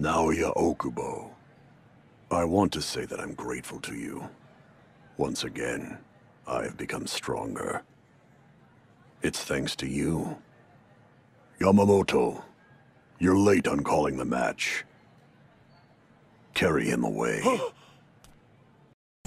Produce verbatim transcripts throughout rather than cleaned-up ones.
Naoya Okubo, I want to say that I'm grateful to you. Once again, I have become stronger. It's thanks to you. Yamamoto, you're late on calling the match. Carry him away.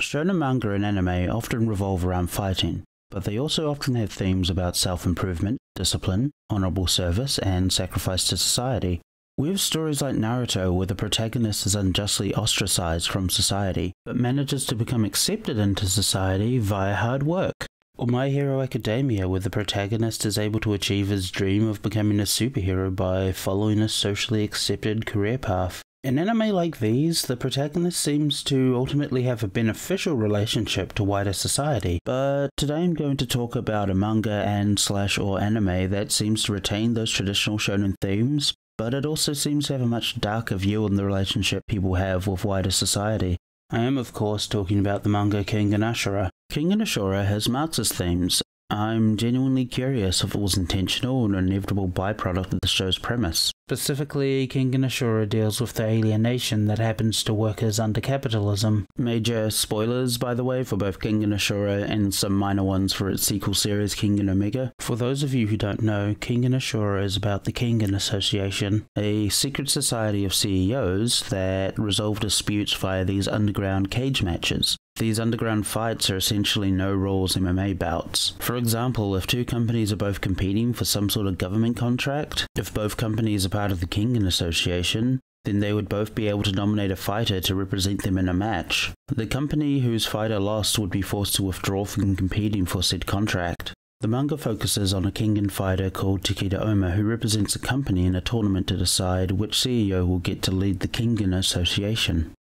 Shonen manga and anime often revolve around fighting, but they also often have themes about self-improvement, discipline, honorable service, and sacrifice to society. We have stories like Naruto where the protagonist is unjustly ostracized from society, but manages to become accepted into society via hard work. Or My Hero Academia, where the protagonist is able to achieve his dream of becoming a superhero by following a socially accepted career path. In anime like these, the protagonist seems to ultimately have a beneficial relationship to wider society, but today I'm going to talk about a manga and slash or anime that seems to retain those traditional shonen themes, but it also seems to have a much darker view on the relationship people have with wider society. I am of course talking about the manga Kengan Ashura. Kengan Ashura has Marxist themes. I'm genuinely curious if it was intentional and an inevitable byproduct of the show's premise. Specifically, Kengan Ashura deals with the alienation that happens to workers under capitalism. Major spoilers, by the way, for both Kengan Ashura and some minor ones for its sequel series Kengan Omega. For those of you who don't know, Kengan Ashura is about the Kengan Association, a secret society of C E Os that resolve disputes via these underground cage matches. These underground fights are essentially no-rules M M A bouts. For example, if two companies are both competing for some sort of government contract, if both companies are part of the Kengan Association, then they would both be able to nominate a fighter to represent them in a match. The company whose fighter lost would be forced to withdraw from competing for said contract. The manga focuses on a Kengan fighter called Takeda Oma who represents a company in a tournament to decide which C E O will get to lead the Kengan Association.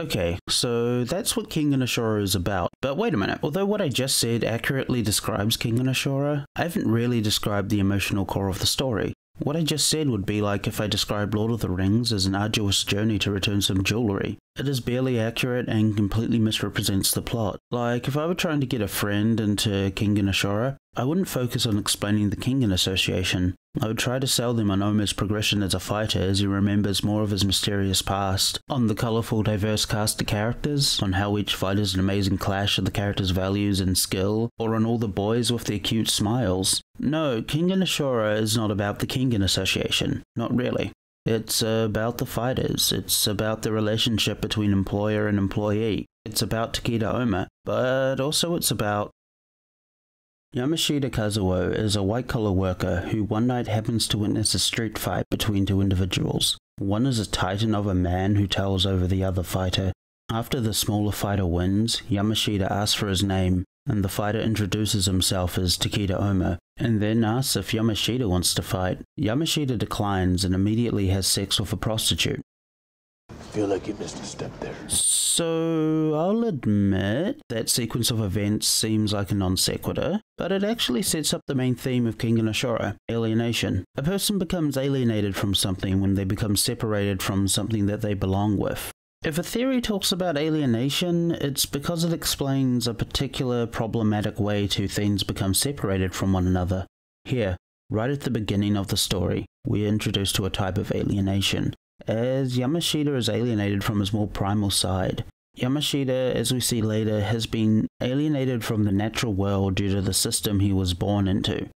Okay, so that's what Kengan Ashura is about, but wait a minute, although what I just said accurately describes Kengan Ashura, I haven't really described the emotional core of the story. What I just said would be like if I described Lord of the Rings as an arduous journey to return some jewellery. It is barely accurate and completely misrepresents the plot. Like, if I were trying to get a friend into Kengan Ashura, I wouldn't focus on explaining the Kengan Association. I would try to sell them on Oma's progression as a fighter as he remembers more of his mysterious past, on the colourful diverse cast of characters, on how each fight is an amazing clash of the characters' values and skill, or on all the boys with their cute smiles. No, Kengan Ashura is not about the Kengan Association. Not really. It's about the fighters, it's about the relationship between employer and employee, it's about Takeda Oma, but also it's about Yamashita Kazuo is a white-collar worker who one night happens to witness a street fight between two individuals. One is a titan of a man who towers over the other fighter. After the smaller fighter wins, Yamashita asks for his name, and the fighter introduces himself as Takeda Oma, and then asks if Yamashita wants to fight. Yamashita declines and immediately has sex with a prostitute. Feel like you missed a step there. So, I'll admit that sequence of events seems like a non-sequitur, but it actually sets up the main theme of Kengan Ashura, alienation. A person becomes alienated from something when they become separated from something that they belong with. If a theory talks about alienation, it's because it explains a particular problematic way two things become separated from one another. Here, right at the beginning of the story, we are introduced to a type of alienation, as Yamashita is alienated from his more primal side. Yamashita, as we see later, has been alienated from the natural world due to the system he was born into.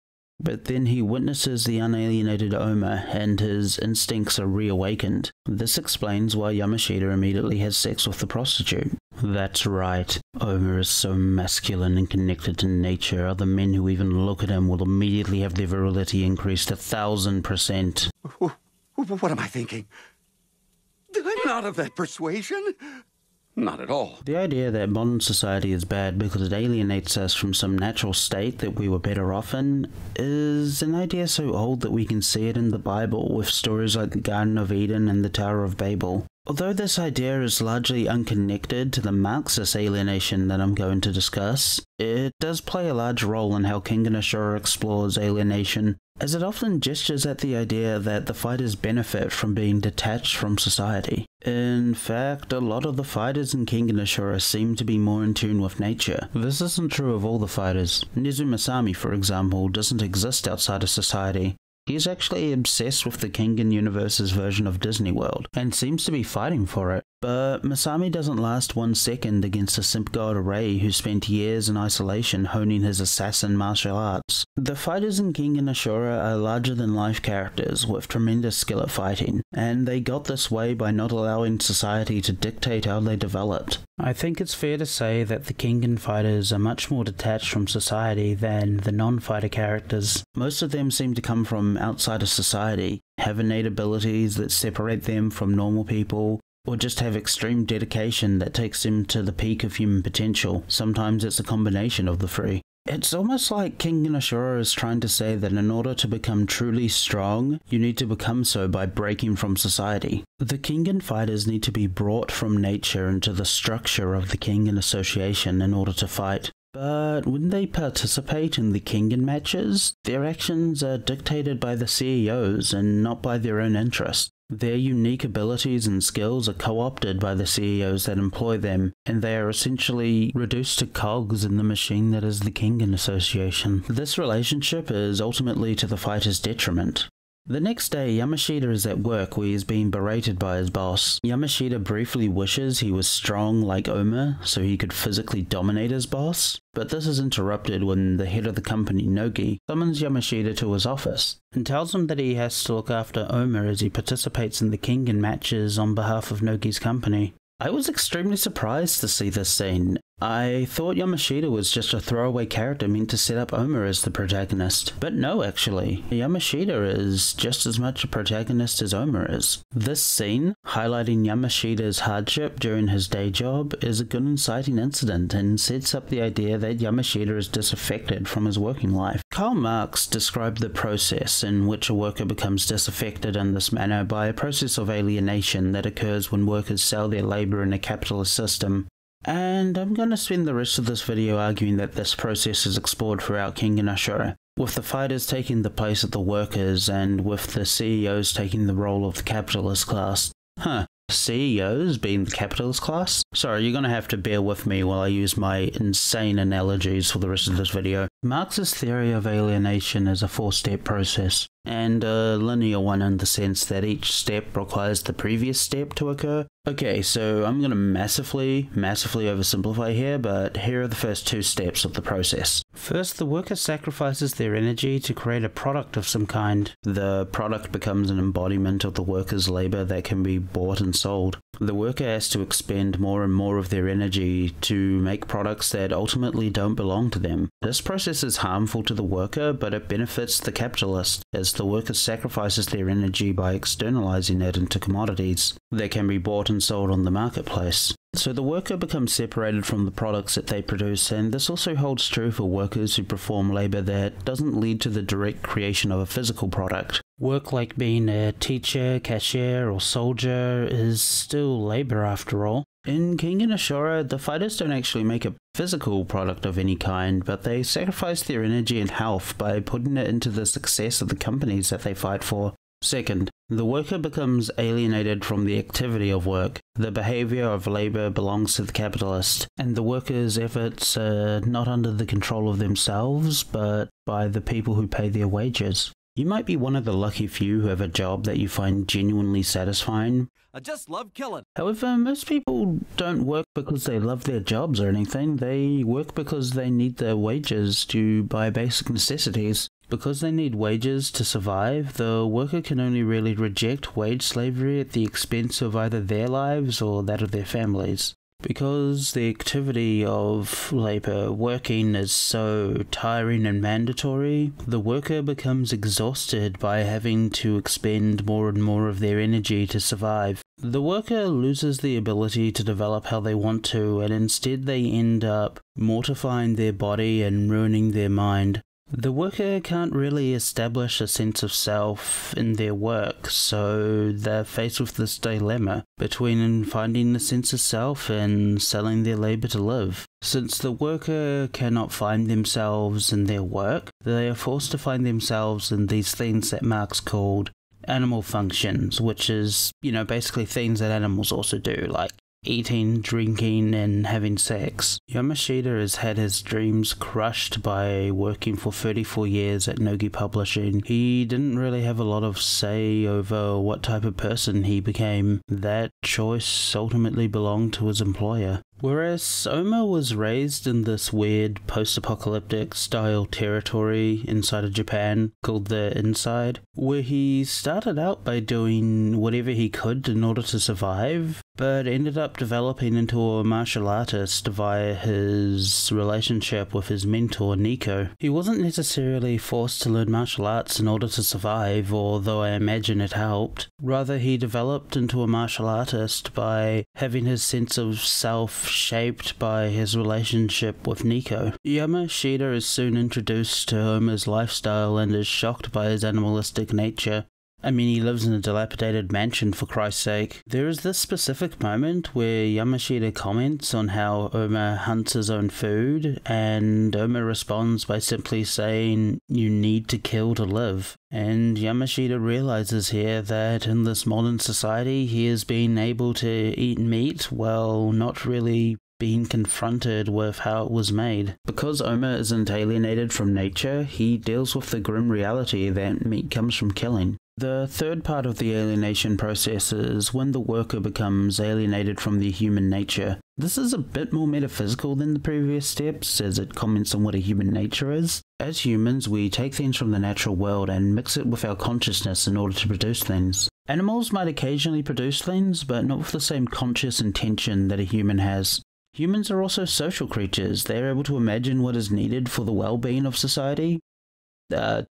But then he witnesses the unalienated Oma, and his instincts are reawakened. This explains why Yamashita immediately has sex with the prostitute. That's right, Oma is so masculine and connected to nature, other men who even look at him will immediately have their virility increased a thousand percent. What am I thinking? I'm not of that persuasion. Not at all. The idea that modern society is bad because it alienates us from some natural state that we were better off in is an idea so old that we can see it in the Bible with stories like the Garden of Eden and the Tower of Babel. Although this idea is largely unconnected to the Marxist alienation that I'm going to discuss, it does play a large role in how Kengan Ashura explores alienation, as it often gestures at the idea that the fighters benefit from being detached from society. In fact, a lot of the fighters in Kengan Ashura seem to be more in tune with nature. This isn't true of all the fighters. Nezumasami, for example, doesn't exist outside of society. He is actually obsessed with the Kengan universe's version of Disney World, and seems to be fighting for it. But Masami doesn't last one second against a simp god Rei who spent years in isolation honing his assassin martial arts. The fighters in Kengan Ashura are larger-than-life characters with tremendous skill at fighting, and they got this way by not allowing society to dictate how they developed. I think it's fair to say that the Kengan fighters are much more detached from society than the non-fighter characters. Most of them seem to come from outside of society, have innate abilities that separate them from normal people, or just have extreme dedication that takes them to the peak of human potential. Sometimes it's a combination of the three. It's almost like Kengan Ashura is trying to say that in order to become truly strong, you need to become so by breaking from society. The Kengan fighters need to be brought from nature into the structure of the Kengan Association in order to fight. But when they participate in the Kengan matches, their actions are dictated by the C E Os and not by their own interests. Their unique abilities and skills are co-opted by the C E Os that employ them, and they are essentially reduced to cogs in the machine that is the Kengan Association. This relationship is ultimately to the fighter's detriment. The next day, Yamashita is at work where he is being berated by his boss. Yamashita briefly wishes he was strong like Oma so he could physically dominate his boss, but this is interrupted when the head of the company, Nogi, summons Yamashita to his office and tells him that he has to look after Oma as he participates in the Kengan matches on behalf of Nogi's company. I was extremely surprised to see this scene. I thought Yamashita was just a throwaway character meant to set up Oma as the protagonist, but no actually, Yamashita is just as much a protagonist as Oma is. This scene, highlighting Yamashita's hardship during his day job, is a good inciting incident and sets up the idea that Yamashita is disaffected from his working life. Karl Marx described the process in which a worker becomes disaffected in this manner by a process of alienation that occurs when workers sell their labour in a capitalist system. And I'm going to spend the rest of this video arguing that this process is explored throughout Kengan Ashura, with the fighters taking the place of the workers and with the C E Os taking the role of the capitalist class. Huh, C E Os being the capitalist class? Sorry, you're going to have to bear with me while I use my insane analogies for the rest of this video. Marx's theory of alienation is a four-step process, and a linear one in the sense that each step requires the previous step to occur. Okay, so I'm going to massively, massively oversimplify here, but here are the first two steps of the process. First, the worker sacrifices their energy to create a product of some kind. The product becomes an embodiment of the worker's labour that can be bought and sold. The worker has to expend more and more of their energy to make products that ultimately don't belong to them. This process is harmful to the worker, but it benefits the capitalist, as the worker sacrifices their energy by externalising it into commodities that can be bought and and sold on the marketplace. So the worker becomes separated from the products that they produce, and this also holds true for workers who perform labour that doesn't lead to the direct creation of a physical product. Work like being a teacher, cashier, or soldier is still labour after all. In Kengan Ashura, the fighters don't actually make a physical product of any kind, but they sacrifice their energy and health by putting it into the success of the companies that they fight for. Second, the worker becomes alienated from the activity of work. The behaviour of labour belongs to the capitalist, and the workers' efforts are not under the control of themselves, but by the people who pay their wages. You might be one of the lucky few who have a job that you find genuinely satisfying. I just love killing. However, most people don't work because they love their jobs or anything. They work because they need their wages to buy basic necessities. Because they need wages to survive, the worker can only really reject wage slavery at the expense of either their lives or that of their families. Because the activity of labour working is so tiring and mandatory, the worker becomes exhausted by having to expend more and more of their energy to survive. The worker loses the ability to develop how they want to, and instead they end up mortifying their body and ruining their mind. The worker can't really establish a sense of self in their work, so they're faced with this dilemma between finding a sense of self and selling their labour to live. Since the worker cannot find themselves in their work, they are forced to find themselves in these things that Marx called animal functions, which is, you know, basically things that animals also do, like eating, drinking, and having sex. Yamashita has had his dreams crushed by working for thirty-four years at Nogi Publishing. He didn't really have a lot of say over what type of person he became. That choice ultimately belonged to his employer. Whereas Soma was raised in this weird post-apocalyptic style territory inside of Japan called the Inside, where he started out by doing whatever he could in order to survive, but ended up developing into a martial artist via his relationship with his mentor Nico. He wasn't necessarily forced to learn martial arts in order to survive, although I imagine it helped. Rather, he developed into a martial artist by having his sense of self shaped by his relationship with Nico. Yamashita is soon introduced to Homer's lifestyle and is shocked by his animalistic nature. I mean, he lives in a dilapidated mansion, for Christ's sake. There is this specific moment where Yamashita comments on how Oma hunts his own food, and Oma responds by simply saying, "You need to kill to live." And Yamashita realizes here that in this modern society, he has been able to eat meat while not really being confronted with how it was made. Because Oma isn't alienated from nature, he deals with the grim reality that meat comes from killing. The third part of the alienation process is when the worker becomes alienated from their human nature. This is a bit more metaphysical than the previous steps, as it comments on what a human nature is. As humans, we take things from the natural world and mix it with our consciousness in order to produce things. Animals might occasionally produce things, but not with the same conscious intention that a human has. Humans are also social creatures. They are able to imagine what is needed for the well-being of society. Uh,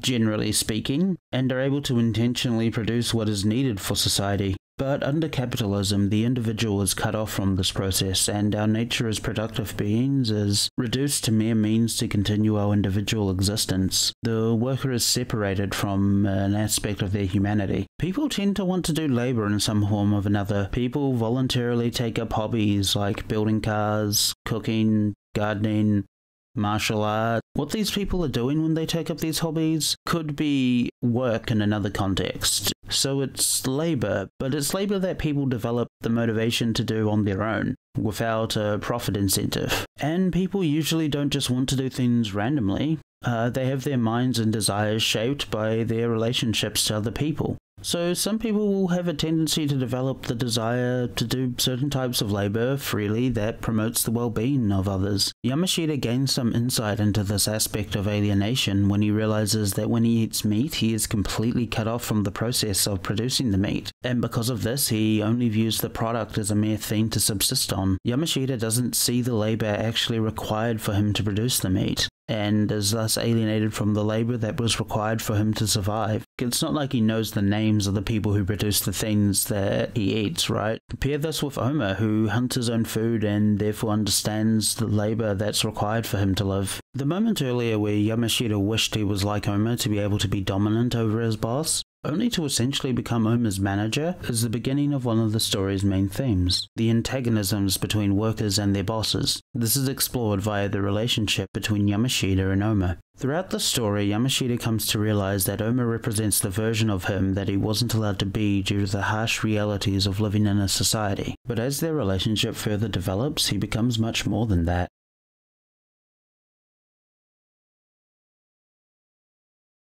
generally speaking, and are able to intentionally produce what is needed for society. But under capitalism, the individual is cut off from this process, and our nature as productive beings is reduced to mere means to continue our individual existence. The worker is separated from an aspect of their humanity. People tend to want to do labor in some form or another. People voluntarily take up hobbies like building cars, cooking, gardening, martial art. What these people are doing when they take up these hobbies could be work in another context. So it's labor, but it's labor that people develop the motivation to do on their own, without a profit incentive. And people usually don't just want to do things randomly. Uh, they have their minds and desires shaped by their relationships to other people. So some people will have a tendency to develop the desire to do certain types of labor freely that promotes the well-being of others. Yamashita gains some insight into this aspect of alienation when he realizes that when he eats meat, he is completely cut off from the process of producing the meat, and because of this, he only views the product as a mere thing to subsist on. Yamashita doesn't see the labor actually required for him to produce the meat, and is thus alienated from the labour that was required for him to survive. It's not like he knows the names of the people who produce the things that he eats, right? Compare this with Oma, who hunts his own food and therefore understands the labour that's required for him to live. The moment earlier where Yamashita wished he was like Oma to be able to be dominant over his boss, only to essentially become Oma's manager, is the beginning of one of the story's main themes, the antagonisms between workers and their bosses. This is explored via the relationship between Yamashita and Oma. Throughout the story, Yamashita comes to realize that Oma represents the version of him that he wasn't allowed to be due to the harsh realities of living in a society. But as their relationship further develops, he becomes much more than that.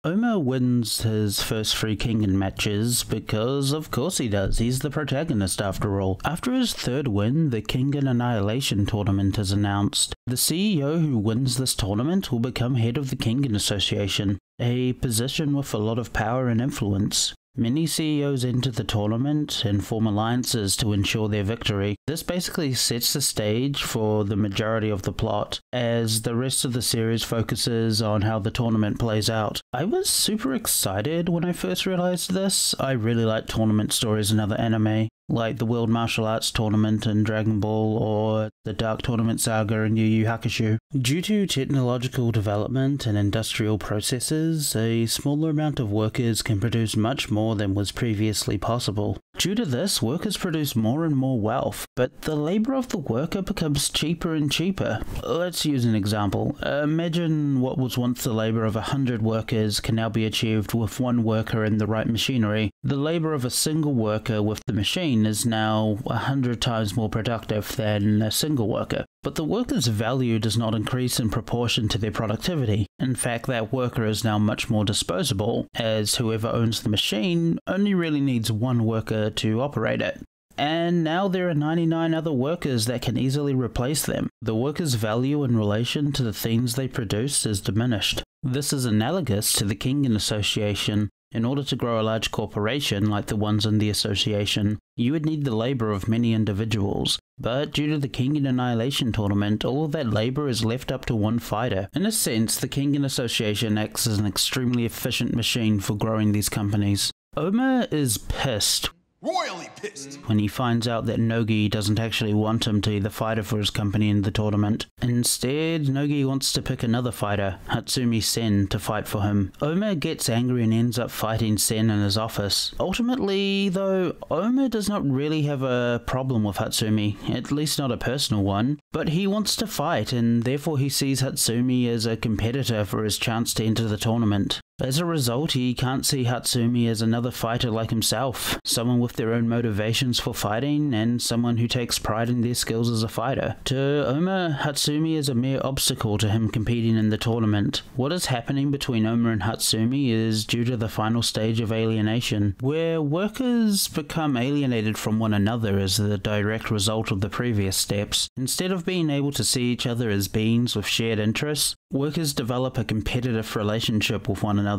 Oma wins his first three Kengan matches because of course he does, he's the protagonist after all. After his third win, the Kengan Annihilation Tournament is announced. The C E O who wins this tournament will become head of the Kengan Association, a position with a lot of power and influence. Many C E Os enter the tournament and form alliances to ensure their victory. This basically sets the stage for the majority of the plot, as the rest of the series focuses on how the tournament plays out. I was super excited when I first realized this. I really like tournament stories in other anime, like the World Martial Arts Tournament in Dragon Ball or the Dark Tournament Saga in Yu Yu Hakusho. Due to technological development and industrial processes, a smaller amount of workers can produce much more than was previously possible. Due to this, workers produce more and more wealth, but the labor of the worker becomes cheaper and cheaper. Let's use an example. Imagine what was once the labor of a hundred workers can now be achieved with one worker and the right machinery. The labor of a single worker with the machine is now a hundred times more productive than a single worker. But the worker's value does not increase in proportion to their productivity. In fact, that worker is now much more disposable, as whoever owns the machine only really needs one worker to operate it. And now there are ninety-nine other workers that can easily replace them. The worker's value in relation to the things they produce is diminished. This is analogous to the Kengan Association. In order to grow a large corporation like the ones in the association, you would need the labor of many individuals. But due to the Kengan Annihilation Tournament, all of that labor is left up to one fighter. In a sense, the Kengan Association acts as an extremely efficient machine for growing these companies. Oma is pissed. Royally pissed! When he finds out that Nogi doesn't actually want him to be the fighter for his company in the tournament. Instead, Nogi wants to pick another fighter, Hatsumi Sen, to fight for him. Oma gets angry and ends up fighting Sen in his office. Ultimately, though, Oma does not really have a problem with Hatsumi, at least not a personal one, but he wants to fight and therefore he sees Hatsumi as a competitor for his chance to enter the tournament. As a result, he can't see Hatsumi as another fighter like himself, someone with their own motivations for fighting, and someone who takes pride in their skills as a fighter. To Oma, Hatsumi is a mere obstacle to him competing in the tournament. What is happening between Oma and Hatsumi is due to the final stage of alienation, where workers become alienated from one another as the direct result of the previous steps. Instead of being able to see each other as beings with shared interests, workers develop a competitive relationship with one another.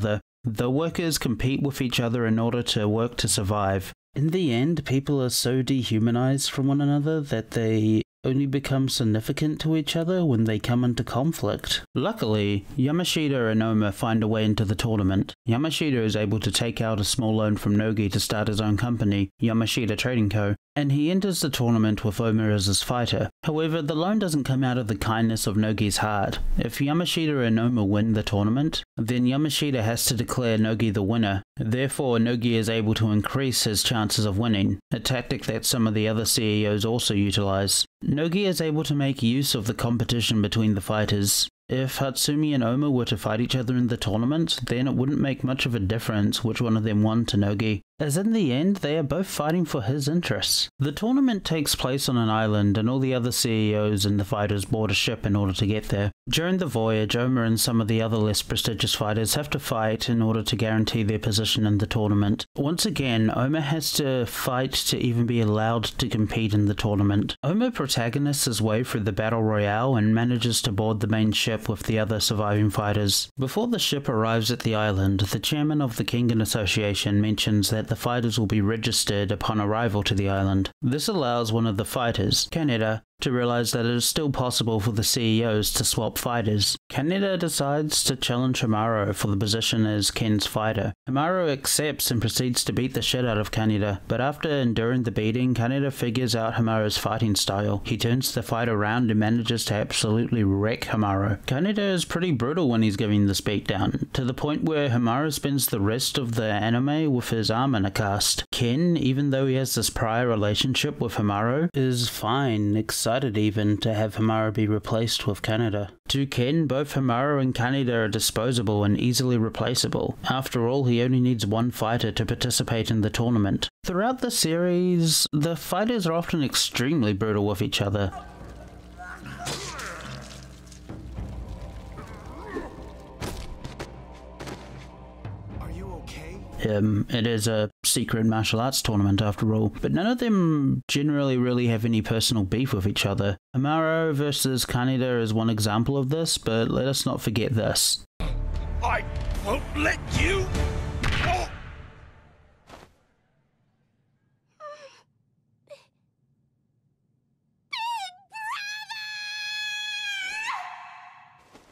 The workers compete with each other in order to work to survive. In the end, people are so dehumanized from one another that they only become significant to each other when they come into conflict. Luckily, Yamashita and Oma find a way into the tournament. Yamashita is able to take out a small loan from Nogi to start his own company, Yamashita Trading Co., and he enters the tournament with Oma as his fighter. However, the loan doesn't come out of the kindness of Nogi's heart. If Yamashita and Oma win the tournament, then Yamashita has to declare Nogi the winner. Therefore, Nogi is able to increase his chances of winning, a tactic that some of the other C E Os also utilize. Nogi is able to make use of the competition between the fighters. If Hatsumi and Oma were to fight each other in the tournament, then it wouldn't make much of a difference which one of them won to Nogi, as in the end they are both fighting for his interests. The tournament takes place on an island, and all the other C E Os and the fighters board a ship in order to get there. During the voyage, Oma and some of the other less prestigious fighters have to fight in order to guarantee their position in the tournament. Once again, Oma has to fight to even be allowed to compete in the tournament. Oma protagonists his way through the battle royale and manages to board the main ship with the other surviving fighters. Before the ship arrives at the island, the chairman of the Kengan Association mentions that the fighters will be registered upon arrival to the island. This allows one of the fighters, Kaneda, to realize that it is still possible for the C E Os to swap fighters. Kaneda decides to challenge Hamaro for the position as Ken's fighter. Hamaro accepts and proceeds to beat the shit out of Kaneda, but after enduring the beating, Kaneda figures out Hamaro's fighting style. He turns the fight around and manages to absolutely wreck Hamaro. Kaneda is pretty brutal when he's giving this beatdown, to the point where Hamaro spends the rest of the anime with his arm in a cast. Ken, even though he has this prior relationship with Hamaro, is fine, except even to have Hamaro be replaced with Kaneda. To Ken, both Hamaro and Kaneda are disposable and easily replaceable. After all, he only needs one fighter to participate in the tournament. Throughout the series, the fighters are often extremely brutal with each other. Um, it is a secret martial arts tournament after all, but none of them generally really have any personal beef with each other. Hamaro versus Kaneda is one example of this, but let us not forget this. I won't let you... Oh.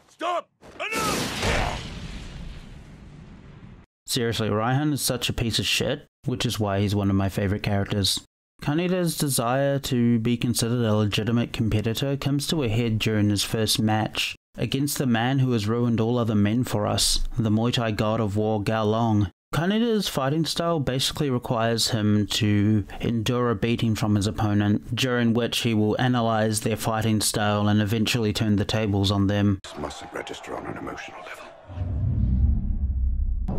Stop! Seriously, Ryan is such a piece of shit, which is why he's one of my favourite characters. Kaneda's desire to be considered a legitimate competitor comes to a head during his first match, against the man who has ruined all other men for us, the Muay Thai god of war Gaolang. Kaneda's fighting style basically requires him to endure a beating from his opponent, during which he will analyze their fighting style and eventually turn the tables on them. This mustn't register on an emotional level.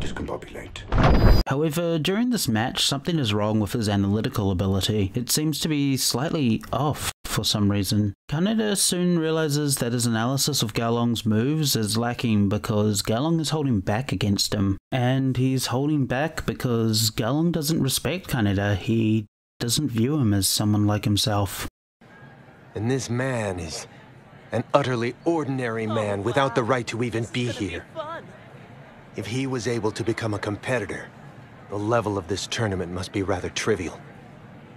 Discombobulate. However, during this match, something is wrong with his analytical ability. It seems to be slightly off for some reason. Kaneda soon realizes that his analysis of Gaolang's moves is lacking because Gaolang is holding back against him. And he's holding back because Gaolang doesn't respect Kaneda. He doesn't view him as someone like himself. And this man is an utterly ordinary man without the right to even be here. If he was able to become a competitor, the level of this tournament must be rather trivial.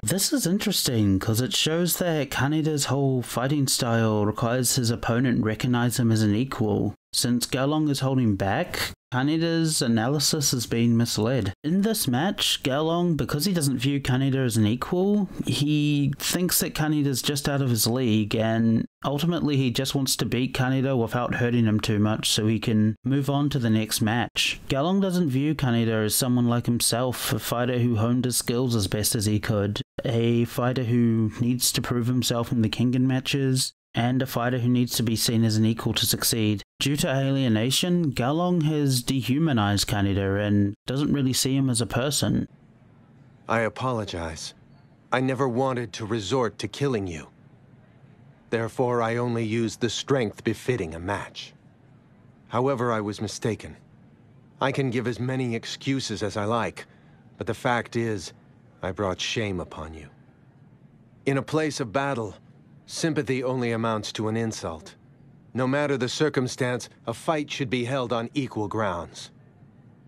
This is interesting because it shows that Kaneda's whole fighting style requires his opponent recognize him as an equal. Since Gaolang is holding back, Kaneda's analysis is being misled. In this match, Gaolang, because he doesn't view Kaneda as an equal, he thinks that Kaneda's just out of his league, and ultimately he just wants to beat Kaneda without hurting him too much so he can move on to the next match. Gaolang doesn't view Kaneda as someone like himself, a fighter who honed his skills as best as he could, a fighter who needs to prove himself in the Kengan matches, and a fighter who needs to be seen as an equal to succeed. Due to alienation, Gaolang has dehumanized Kaneda and doesn't really see him as a person. I apologize. I never wanted to resort to killing you. Therefore, I only used the strength befitting a match. However, I was mistaken. I can give as many excuses as I like, but the fact is, I brought shame upon you. In a place of battle, sympathy only amounts to an insult. No matter the circumstance, a fight should be held on equal grounds.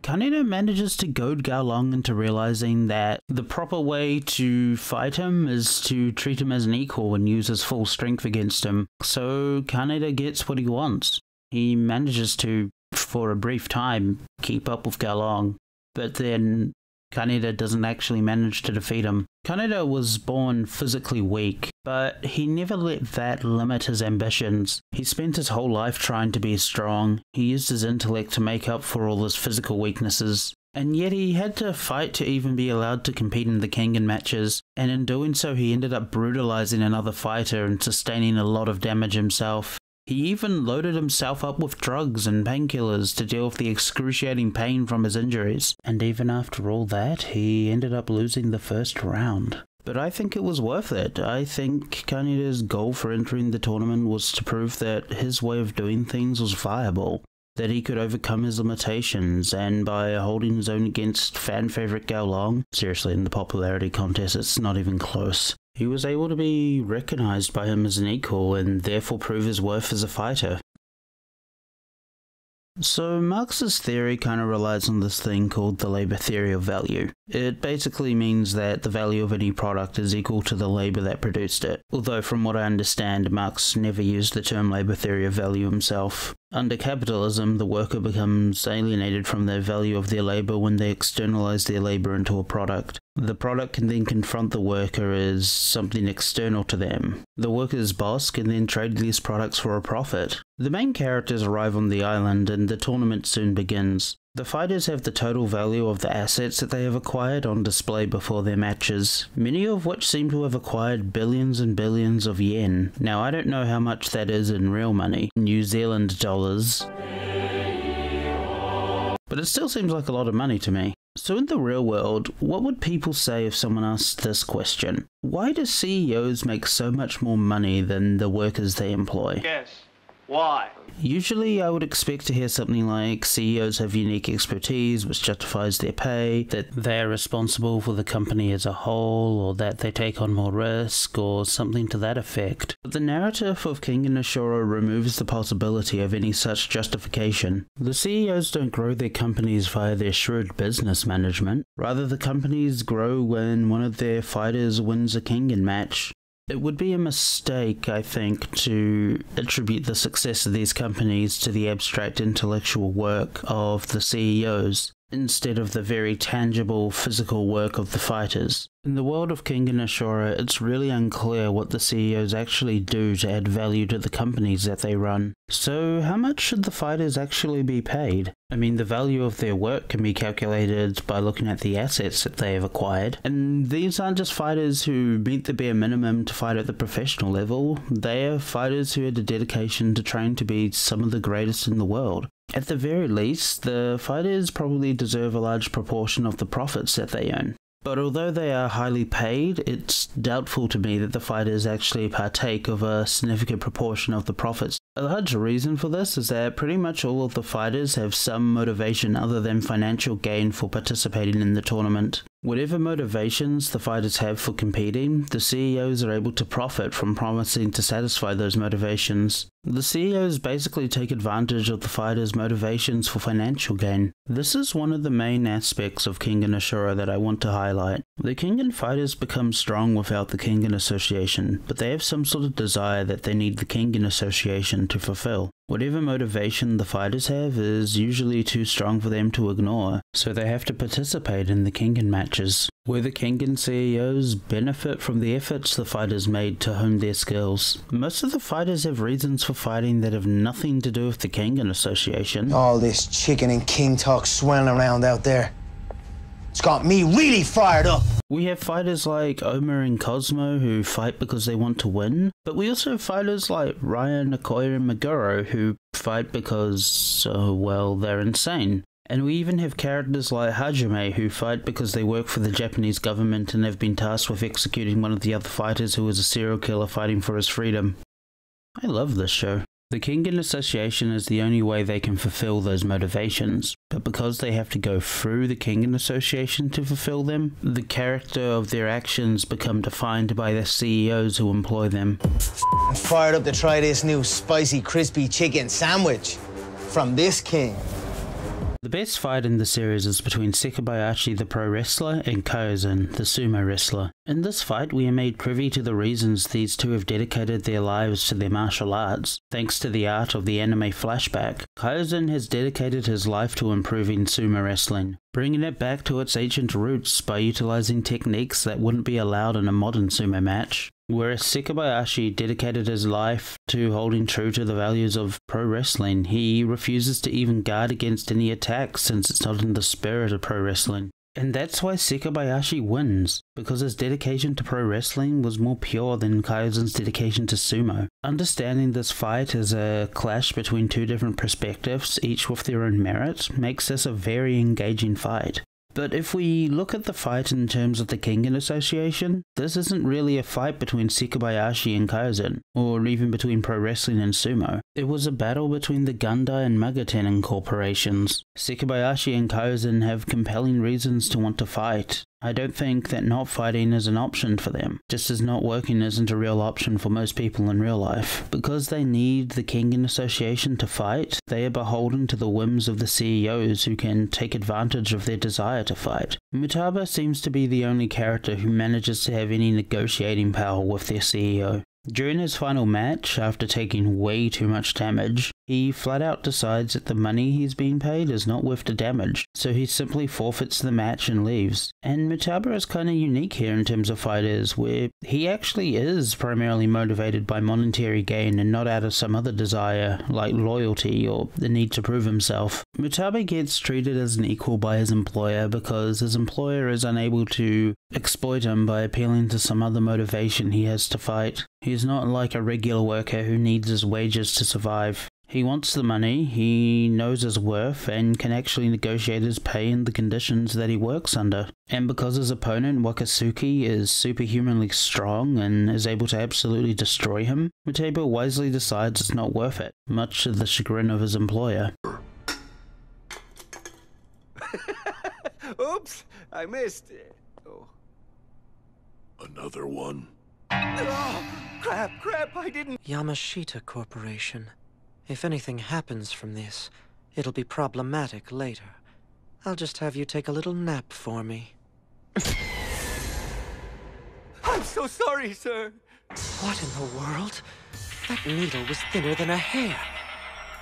Kaneda manages to goad Gaolang into realizing that the proper way to fight him is to treat him as an equal and use his full strength against him. So Kaneda gets what he wants. He manages to, for a brief time, keep up with Gaolang, but then Kaneda doesn't actually manage to defeat him. Kaneda was born physically weak, but he never let that limit his ambitions. He spent his whole life trying to be strong. He used his intellect to make up for all his physical weaknesses. And yet he had to fight to even be allowed to compete in the Kengan matches, and in doing so he ended up brutalizing another fighter and sustaining a lot of damage himself. He even loaded himself up with drugs and painkillers to deal with the excruciating pain from his injuries, and even after all that, he ended up losing the first round. But I think it was worth it. I think Kaneda's goal for entering the tournament was to prove that his way of doing things was viable, that he could overcome his limitations, and by holding his own against fan favourite Gaolang, seriously, in the popularity contest it's not even close, he was able to be recognized by him as an equal and therefore prove his worth as a fighter. So Marx's theory kind of relies on this thing called the labor theory of value. It basically means that the value of any product is equal to the labor that produced it, although from what I understand, Marx never used the term labor theory of value himself. Under capitalism, the worker becomes alienated from the value of their labor when they externalize their labor into a product. The product can then confront the worker as something external to them. The worker's boss can then trade these products for a profit. The main characters arrive on the island and the tournament soon begins. The fighters have the total value of the assets that they have acquired on display before their matches, many of which seem to have acquired billions and billions of yen. Now I don't know how much that is in real money, New Zealand dollars, but it still seems like a lot of money to me. So in the real world, what would people say if someone asked this question? Why do C E Os make so much more money than the workers they employ? Yes. Why? Usually I would expect to hear something like C E Os have unique expertise which justifies their pay, that they are responsible for the company as a whole, or that they take on more risk, or something to that effect. But the narrative of Kengan Ashura removes the possibility of any such justification. The C E Os don't grow their companies via their shrewd business management. Rather, the companies grow when one of their fighters wins a Kengan match. It would be a mistake, I think, to attribute the success of these companies to the abstract intellectual work of the C E Os. instead of the very tangible physical work of the fighters. In the world of Kengan Ashura, it's really unclear what the C E Os actually do to add value to the companies that they run. So how much should the fighters actually be paid? I mean, the value of their work can be calculated by looking at the assets that they have acquired, and these aren't just fighters who meet the bare minimum to fight at the professional level, they are fighters who had a dedication to train to be some of the greatest in the world. At the very least, the fighters probably deserve a large proportion of the profits that they earn. But although they are highly paid, it's doubtful to me that the fighters actually partake of a significant proportion of the profits. A large reason for this is that pretty much all of the fighters have some motivation other than financial gain for participating in the tournament. Whatever motivations the fighters have for competing, the C E Os are able to profit from promising to satisfy those motivations. The C E Os basically take advantage of the fighters' motivations for financial gain. This is one of the main aspects of Kengan Ashura that I want to highlight. The Kengan fighters become strong without the Kengan Association, but they have some sort of desire that they need the Kengan Association to fulfill. Whatever motivation the fighters have is usually too strong for them to ignore, so they have to participate in the Kengan matches, where the Kengan C E Os benefit from the efforts the fighters made to hone their skills. Most of the fighters have reasons for fighting that have nothing to do with the Kengan Association. All this chicken and king talk swirling around out there, it's got me really fired up. We have fighters like Omer and Cosmo who fight because they want to win, but we also have fighters like Ryan, Okoye and Meguro who fight because, oh well, they're insane. And we even have characters like Hajime who fight because they work for the Japanese government and have been tasked with executing one of the other fighters who was a serial killer fighting for his freedom. I love this show. The Kengan Association is the only way they can fulfill those motivations, but because they have to go through the Kengan Association to fulfill them, the character of their actions become defined by the C E Os who employ them. I'm fired up to try this new spicy crispy chicken sandwich from this king. The best fight in the series is between Sekibayashi the pro wrestler and Kiozan the sumo wrestler. In this fight we are made privy to the reasons these two have dedicated their lives to their martial arts, thanks to the art of the anime flashback. Kiozan has dedicated his life to improving sumo wrestling, bringing it back to its ancient roots by utilizing techniques that wouldn't be allowed in a modern sumo match. Whereas Sekibayashi dedicated his life to holding true to the values of pro wrestling, he refuses to even guard against any attacks since it's not in the spirit of pro wrestling. And that's why Sekibayashi wins, because his dedication to pro wrestling was more pure than Kiozan's dedication to sumo. Understanding this fight as a clash between two different perspectives, each with their own merit, makes this a very engaging fight. But if we look at the fight in terms of the Kengan Association, this isn't really a fight between Sekibayashi and Kaizen, or even between pro wrestling and sumo. It was a battle between the Gundai and Magaten corporations. Sekibayashi and Kaizen have compelling reasons to want to fight. I don't think that not fighting is an option for them, just as not working isn't a real option for most people in real life. Because they need the Kengan Association to fight, they are beholden to the whims of the C E Os who can take advantage of their desire to fight. Mutaba seems to be the only character who manages to have any negotiating power with their C E O. During his final match, after taking way too much damage, he flat out decides that the money he's being paid is not worth the damage, so he simply forfeits the match and leaves. And Mutaba is kinda unique here in terms of fighters, where he actually is primarily motivated by monetary gain and not out of some other desire, like loyalty or the need to prove himself. Mutaba gets treated as an equal by his employer because his employer is unable to exploit him by appealing to some other motivation he has to fight. He's not like a regular worker who needs his wages to survive. He wants the money, he knows his worth, and can actually negotiate his pay and the conditions that he works under. And because his opponent, Wakatsuki, is superhumanly strong and is able to absolutely destroy him, Mutaba wisely decides it's not worth it, much to the chagrin of his employer. Oops, I missed. Oh. Another one? Oh, crap, crap, I didn't... Yamashita Corporation. If anything happens from this, it'll be problematic later. I'll just have you take a little nap for me. I'm so sorry, sir! What in the world? That needle was thinner than a hair.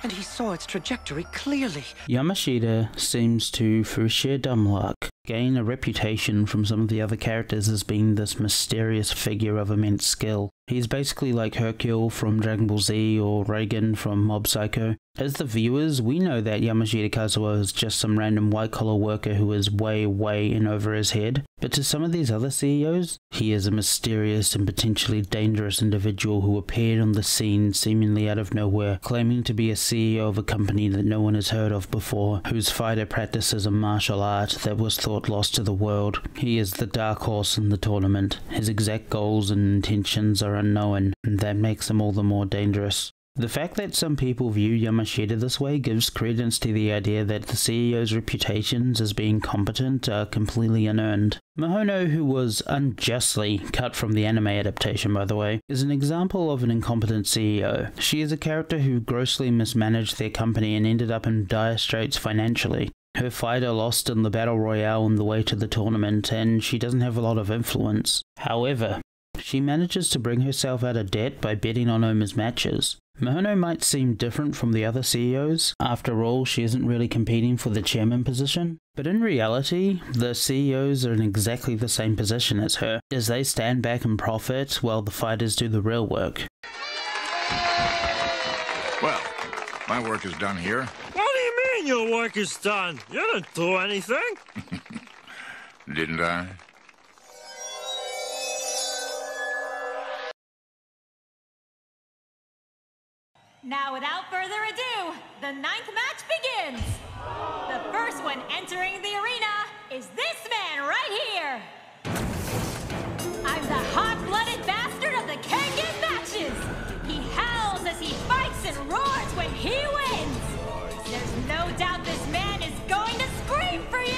and he saw its trajectory clearly. Yamashita seems to, through sheer dumb luck, gain a reputation from some of the other characters as being this mysterious figure of immense skill. He's basically like Hercule from Dragon Ball Z or Regan from Mob Psycho. As the viewers, we know that Yamashita Kazuo is just some random white-collar worker who is way, way in over his head. But to some of these other C E Os, he is a mysterious and potentially dangerous individual who appeared on the scene seemingly out of nowhere, claiming to be a C E O of a company that no one has heard of before, whose fighter practices a martial art that was thought lost to the world. He is the dark horse in the tournament. His exact goals and intentions are unknown, and that makes him all the more dangerous. The fact that some people view Yamashita this way gives credence to the idea that the C E O's reputations as being competent are completely unearned. Mahono, who was unjustly cut from the anime adaptation by the way, is an example of an incompetent C E O. She is a character who grossly mismanaged their company and ended up in dire straits financially. Her fighter lost in the battle royale on the way to the tournament, and she doesn't have a lot of influence. However, she manages to bring herself out of debt by betting on Oma's matches. Mahono might seem different from the other C E Os, after all she isn't really competing for the chairman position, but in reality, the C E Os are in exactly the same position as her, as they stand back and profit while the fighters do the real work. Well, my work is done here. What do you mean your work is done? You didn't do anything. Didn't I? Now, without further ado, the ninth match begins! The first one entering the arena is this man right here! I'm the hot-blooded bastard of the Kengan matches! He howls as he fights and roars when he wins! There's no doubt this man is going to scream for you!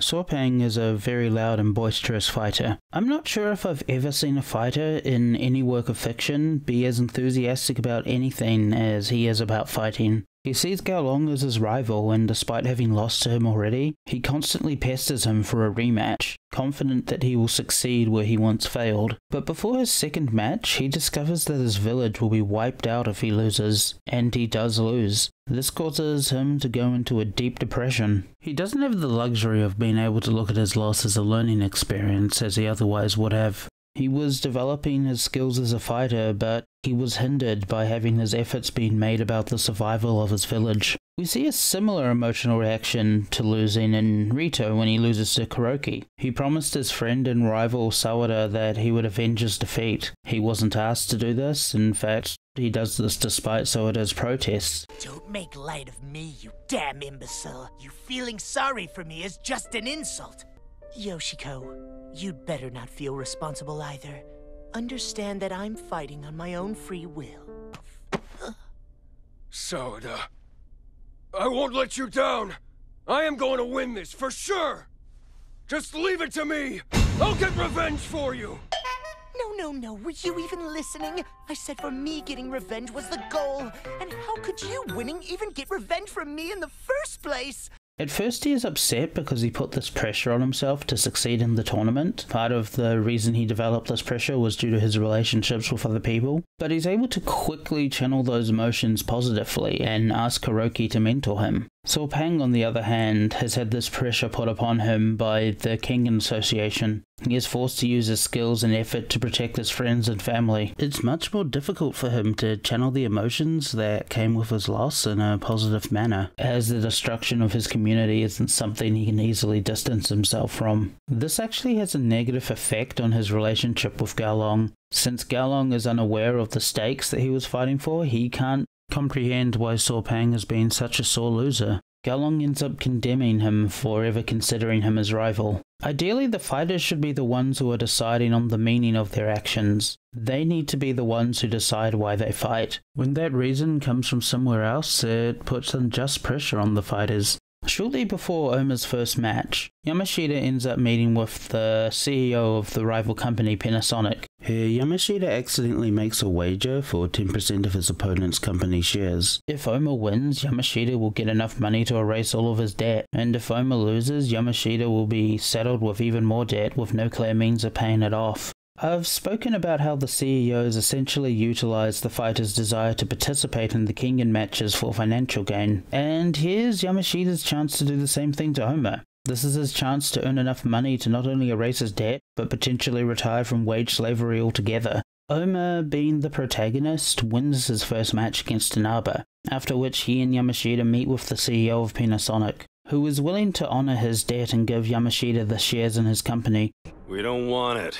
Saw Paing is a very loud and boisterous fighter. I'm not sure if I've ever seen a fighter in any work of fiction be as enthusiastic about anything as he is about fighting. He sees Gaolang as his rival, and despite having lost to him already, he constantly pesters him for a rematch, confident that he will succeed where he once failed. But before his second match, he discovers that his village will be wiped out if he loses, and he does lose. This causes him to go into a deep depression. He doesn't have the luxury of being able to look at his loss as a learning experience as he otherwise would have. He was developing his skills as a fighter, but he was hindered by having his efforts being made about the survival of his village. We see a similar emotional reaction to losing in Rito when he loses to Kuroki. He promised his friend and rival Sawada that he would avenge his defeat. He wasn't asked to do this. In fact, he does this despite Sawada's protests. Don't make light of me, you damn imbecile. You feeling sorry for me is just an insult. Yoshiko, you'd better not feel responsible either. Understand that I'm fighting on my own free will. Sawada, I won't let you down. I am going to win this, for sure. Just leave it to me. I'll get revenge for you. No, no, no. Were you even listening? I said for me getting revenge was the goal. And how could you winning even get revenge from me in the first place? At first he is upset because he put this pressure on himself to succeed in the tournament. Part of the reason he developed this pressure was due to his relationships with other people. But he's able to quickly channel those emotions positively and ask Kuroki to mentor him. Saw Paing, on the other hand, has had this pressure put upon him by the Kengan Association. He is forced to use his skills and effort to protect his friends and family. It's much more difficult for him to channel the emotions that came with his loss in a positive manner, as the destruction of his community isn't something he can easily distance himself from. This actually has a negative effect on his relationship with Gaolang. Since Gaolang is unaware of the stakes that he was fighting for, he can't comprehend why Saw Paing has been such a sore loser. Gaolang ends up condemning him for ever considering him his rival. Ideally, the fighters should be the ones who are deciding on the meaning of their actions. They need to be the ones who decide why they fight. When that reason comes from somewhere else, it puts unjust pressure on the fighters. Shortly before Oma's first match, Yamashita ends up meeting with the C E O of the rival company, Panasonic. Here, Yamashita accidentally makes a wager for ten percent of his opponent's company shares. If Oma wins, Yamashita will get enough money to erase all of his debt, and if Oma loses, Yamashita will be saddled with even more debt with no clear means of paying it off. I've spoken about how the C E Os essentially utilized the fighters' desire to participate in the Kengan matches for financial gain, and here's Yamashita's chance to do the same thing to Homer. This is his chance to earn enough money to not only erase his debt, but potentially retire from wage slavery altogether. Homer, being the protagonist, wins his first match against Inaba, after which he and Yamashita meet with the C E O of Panasonic, who is willing to honor his debt and give Yamashita the shares in his company. We don't want it.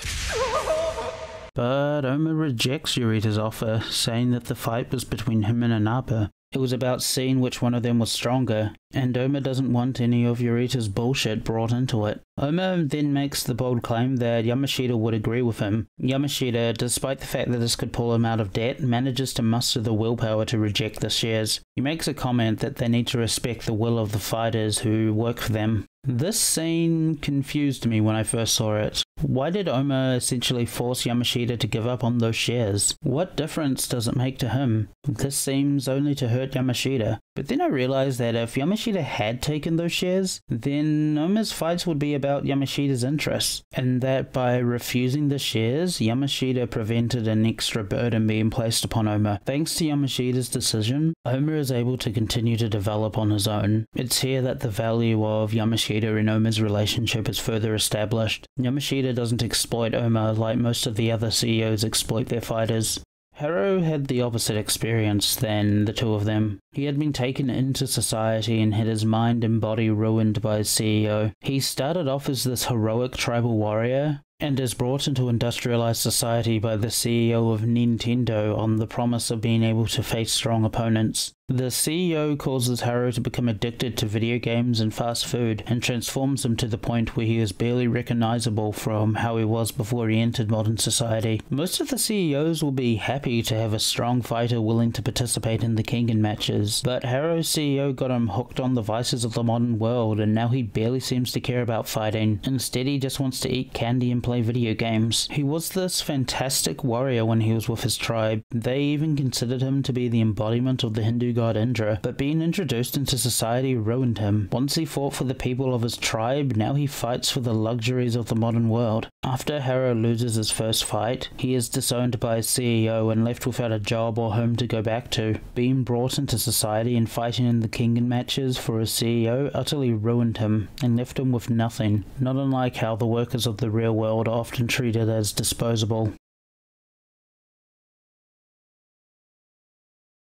But Homer rejects Yurita's offer, saying that the fight was between him and Inaba. It was about seeing which one of them was stronger, and Homer doesn't want any of Yurita's bullshit brought into it. Homer then makes the bold claim that Yamashita would agree with him. Yamashita, despite the fact that this could pull him out of debt, manages to muster the willpower to reject the shares. He makes a comment that they need to respect the will of the fighters who work for them. This scene confused me when I first saw it. Why did Homer essentially force Yamashita to give up on those shares? What difference does it make to him? This seems only to hurt Yamashita. But then I realized that if Yamashita had taken those shares, then Homer's fights would be about Yamashita's interests, and that by refusing the shares, Yamashita prevented an extra burden being placed upon Homer. Thanks to Yamashita's decision, Homer is able to continue to develop on his own. It's here that the value of Yamashita and Oma's relationship is further established. Yamashita doesn't exploit Oma like most of the other C E Os exploit their fighters. Haro had the opposite experience than the two of them. He had been taken into society and had his mind and body ruined by his C E O. He started off as this heroic tribal warrior, and is brought into industrialized society by the C E O of Nintendo on the promise of being able to face strong opponents. The C E O causes Haro to become addicted to video games and fast food, and transforms him to the point where he is barely recognizable from how he was before he entered modern society. Most of the C E Os will be happy to have a strong fighter willing to participate in the Kengan matches, but Haro's C E O got him hooked on the vices of the modern world, and now he barely seems to care about fighting. Instead, he just wants to eat candy and play play video games. He was this fantastic warrior when he was with his tribe. They even considered him to be the embodiment of the Hindu god Indra, but being introduced into society ruined him. Once he fought for the people of his tribe, now he fights for the luxuries of the modern world. After Haro loses his first fight, he is disowned by his C E O and left without a job or home to go back to. Being brought into society and fighting in the Kengan matches for his C E O utterly ruined him, and left him with nothing, not unlike how the workers of the real world are often treated as disposable.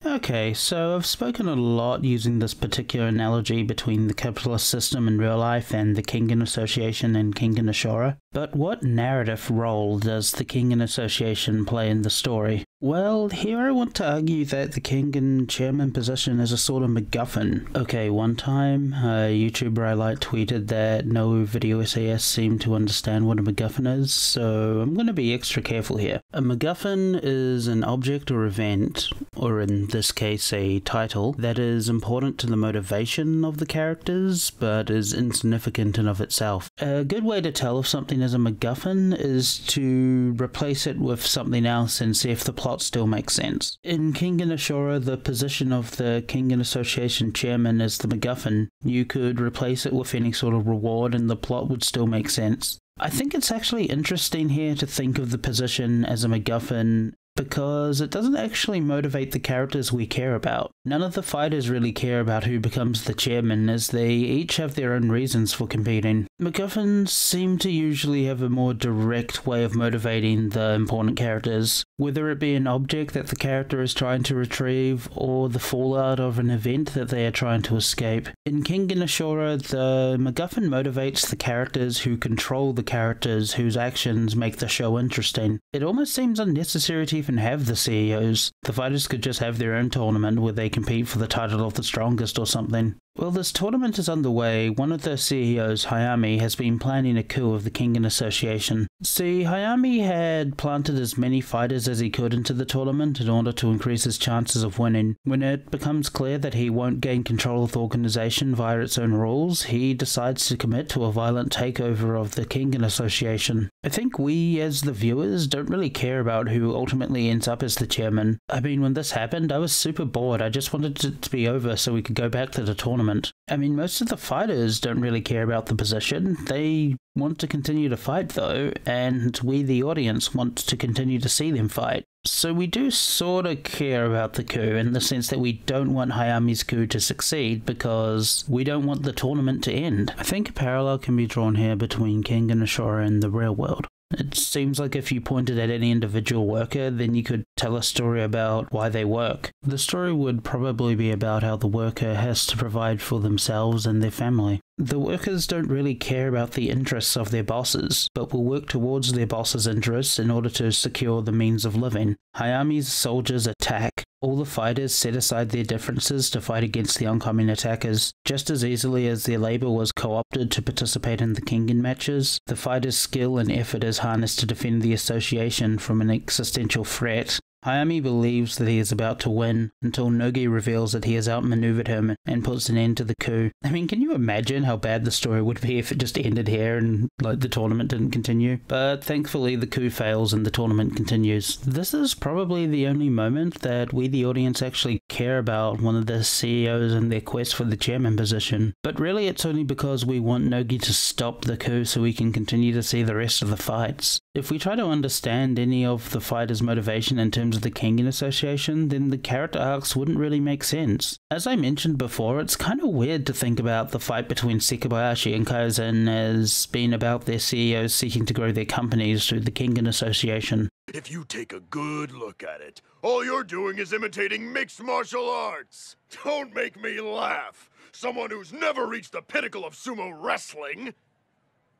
Okay, so I've spoken a lot using this particular analogy between the capitalist system in real life and the Kengan Association and Kengan Ashura, but what narrative role does the Kengan Association play in the story? Well, here I want to argue that the Kengan chairman position is a sort of MacGuffin. Okay, one time, a YouTuber I like tweeted that no video S A S seemed to understand what a MacGuffin is, so I'm going to be extra careful here. A MacGuffin is an object or event, or in this case a title, that is important to the motivation of the characters, but is insignificant in of itself. A good way to tell if something is a MacGuffin is to replace it with something else and see if the plot still makes sense. In Kengan Ashura, the position of the Kengan Association chairman is the MacGuffin. You could replace it with any sort of reward and the plot would still make sense. I think it's actually interesting here to think of the position as a MacGuffin, because it doesn't actually motivate the characters we care about. None of the fighters really care about who becomes the chairman, as they each have their own reasons for competing. MacGuffins seem to usually have a more direct way of motivating the important characters, whether it be an object that the character is trying to retrieve, or the fallout of an event that they are trying to escape. In Kengan Ashura, the MacGuffin motivates the characters who control the characters whose actions make the show interesting. It almost seems unnecessary to even have the C E Os. The fighters could just have their own tournament where they compete for the title of the strongest or something. While this tournament is underway, one of the C E Os, Hayami, has been planning a coup of the Kengan Association. See, Hayami had planted as many fighters as he could into the tournament in order to increase his chances of winning. When it becomes clear that he won't gain control of the organization via its own rules, he decides to commit to a violent takeover of the Kengan Association. I think we, as the viewers, don't really care about who ultimately ends up as the chairman. I mean, when this happened, I was super bored. I just wanted it to be over so we could go back to the tournament. tournament. I mean, most of the fighters don't really care about the position. They want to continue to fight though, and we the audience want to continue to see them fight. So we do sort of care about the coup in the sense that we don't want Hayami's coup to succeed because we don't want the tournament to end. I think a parallel can be drawn here between Kengan Ashura and the real world. It seems like if you pointed at any individual worker, then you could tell a story about why they work. The story would probably be about how the worker has to provide for themselves and their family. The workers don't really care about the interests of their bosses, but will work towards their bosses' interests in order to secure the means of living. Hayami's soldiers attack. All the fighters set aside their differences to fight against the oncoming attackers. Just as easily as their labour was co-opted to participate in the Kengan matches, the fighters' skill and effort is harnessed to defend the association from an existential threat. Hayami believes that he is about to win, until Nogi reveals that he has outmaneuvered him and puts an end to the coup. I mean, can you imagine how bad the story would be if it just ended here and, like, the tournament didn't continue? But thankfully the coup fails and the tournament continues. This is probably the only moment that we the audience actually care about one of the C E Os and their quest for the chairman position. But really it's only because we want Nogi to stop the coup so we can continue to see the rest of the fights. If we try to understand any of the fighters' motivation in terms of the Kengan Association, then the character arcs wouldn't really make sense. As I mentioned before, it's kind of weird to think about the fight between Sekibayashi and Kaizen as being about their C E Os seeking to grow their companies through the Kengan Association. If you take a good look at it, all you're doing is imitating mixed martial arts! Don't make me laugh! Someone who's never reached the pinnacle of sumo wrestling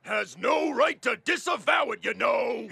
has no right to disavow it, you know!